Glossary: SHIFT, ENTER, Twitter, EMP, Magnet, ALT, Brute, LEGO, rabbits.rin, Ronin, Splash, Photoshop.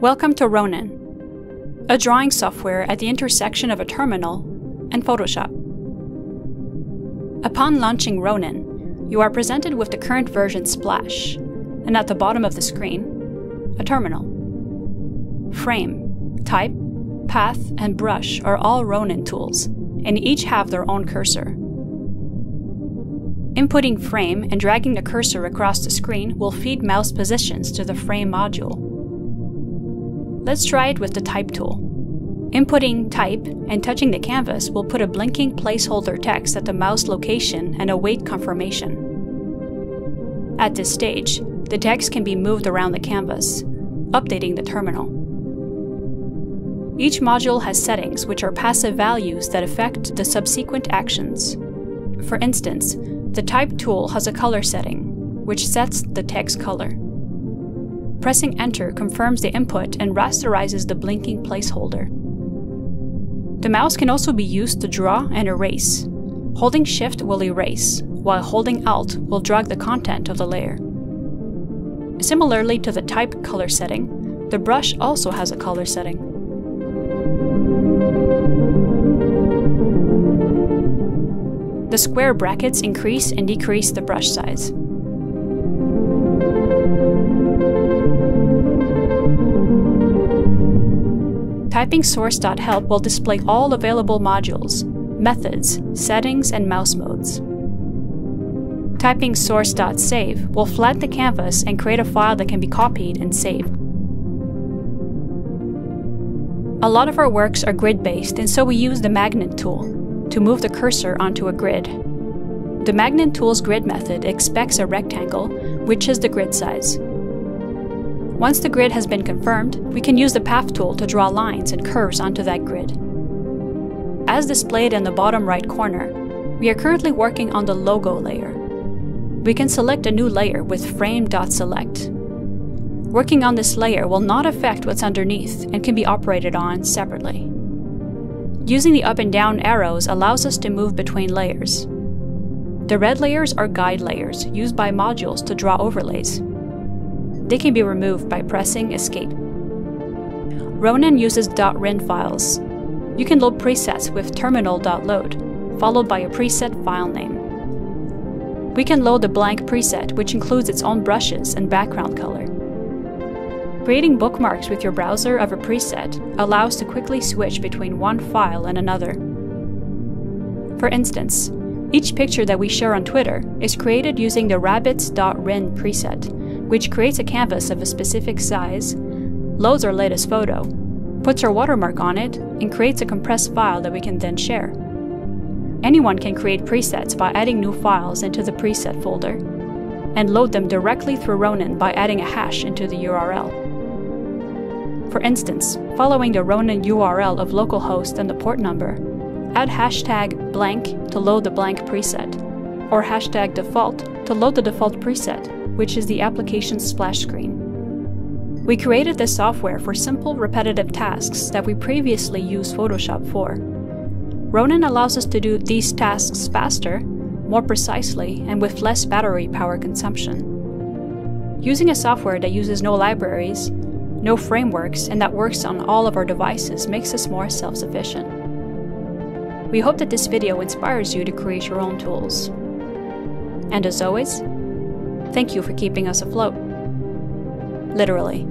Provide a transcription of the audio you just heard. Welcome to Ronin, a drawing software at the intersection of a terminal and Photoshop. Upon launching Ronin, you are presented with the current version Splash, and at the bottom of the screen, a terminal. Frame, Type, Path, and Brush are all Ronin tools, and each have their own cursor. Inputting frame and dragging the cursor across the screen will feed mouse positions to the frame module. Let's try it with the type tool. Inputting type and touching the canvas will put a blinking placeholder text at the mouse location and await confirmation. At this stage, the text can be moved around the canvas, updating the terminal. Each module has settings which are passive values that affect the subsequent actions. For instance, the type tool has a color setting, which sets the text color. Pressing Enter confirms the input and rasterizes the blinking placeholder. The mouse can also be used to draw and erase. Holding SHIFT will erase, while holding ALT will drag the content of the layer. Similarly to the type color setting, the brush also has a color setting. The square brackets increase and decrease the brush size. Typing source.help will display all available modules, methods, settings, and mouse modes. Typing source.save will flatten the canvas and create a file that can be copied and saved. A lot of our works are grid-based, and so we use the Magnet tool to move the cursor onto a grid. The Magnet tool's grid method expects a rectangle, which is the grid size. Once the grid has been confirmed, we can use the Path tool to draw lines and curves onto that grid. As displayed in the bottom right corner, we are currently working on the logo layer. We can select a new layer with frame.select. Working on this layer will not affect what's underneath and can be operated on separately. Using the up and down arrows allows us to move between layers. The red layers are guide layers used by modules to draw overlays. They can be removed by pressing Escape. Ronin uses .rin files. You can load presets with terminal.load, followed by a preset file name. We can load the blank preset, which includes its own brushes and background color. Creating bookmarks with your browser of a preset allows to quickly switch between one file and another. For instance, each picture that we share on Twitter is created using the rabbits.rin preset, which creates a canvas of a specific size, loads our latest photo, puts our watermark on it, and creates a compressed file that we can then share. Anyone can create presets by adding new files into the preset folder, and load them directly through Ronin by adding a hash into the URL. For instance, following the Ronin URL of localhost and the port number, add hashtag blank to load the blank preset, or hashtag default to load the default preset, which is the application's splash screen. We created this software for simple, repetitive tasks that we previously used Photoshop for. Ronin allows us to do these tasks faster, more precisely, and with less battery power consumption. Using a software that uses no libraries, no frameworks, and that works on all of our devices makes us more self-sufficient. We hope that this video inspires you to create your own tools. And as always, thank you for keeping us afloat. Literally.